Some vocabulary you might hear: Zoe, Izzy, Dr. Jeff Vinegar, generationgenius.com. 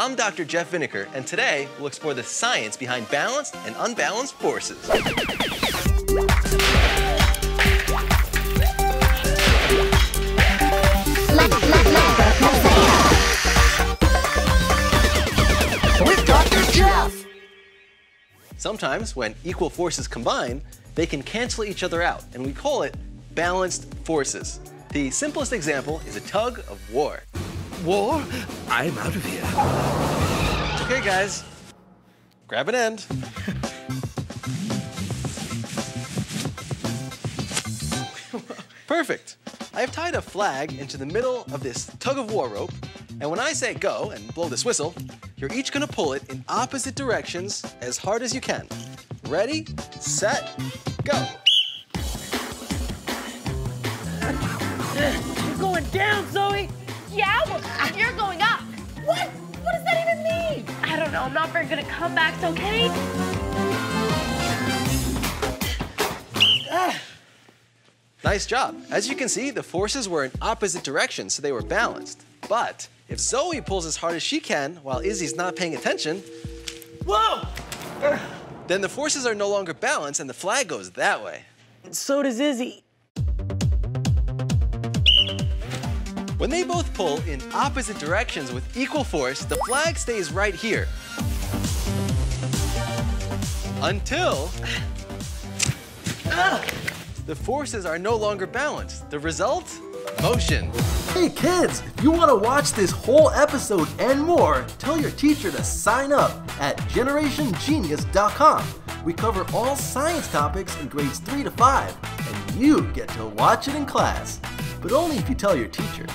I'm Dr. Jeff Vinegar, and today we'll explore the science behind balanced and unbalanced forces. With Dr. Jeff! Sometimes, when equal forces combine, they can cancel each other out, and we call it balanced forces. The simplest example is a tug of war. War? I'm out of here. Okay, guys. Grab an end. Perfect. I have tied a flag into the middle of this tug-of-war rope, and when I say go and blow this whistle, you're each gonna pull it in opposite directions as hard as you can. Ready, set, go. You're going down, Zoe! Yeah, well, you're going up. What? What does that even mean? I don't know. I'm not very good at comebacks, okay? Nice job. As you can see, the forces were in opposite directions, so they were balanced. But if Zoe pulls as hard as she can while Izzy's not paying attention, whoa! Then the forces are no longer balanced and the flag goes that way. So does Izzy. When they both pull in opposite directions with equal force, the flag stays right here. Until the forces are no longer balanced. The result? Motion. Hey kids, if you want to watch this whole episode and more, tell your teacher to sign up at generationgenius.com. We cover all science topics in grades 3 to 5, and you get to watch it in class, but only if you tell your teacher.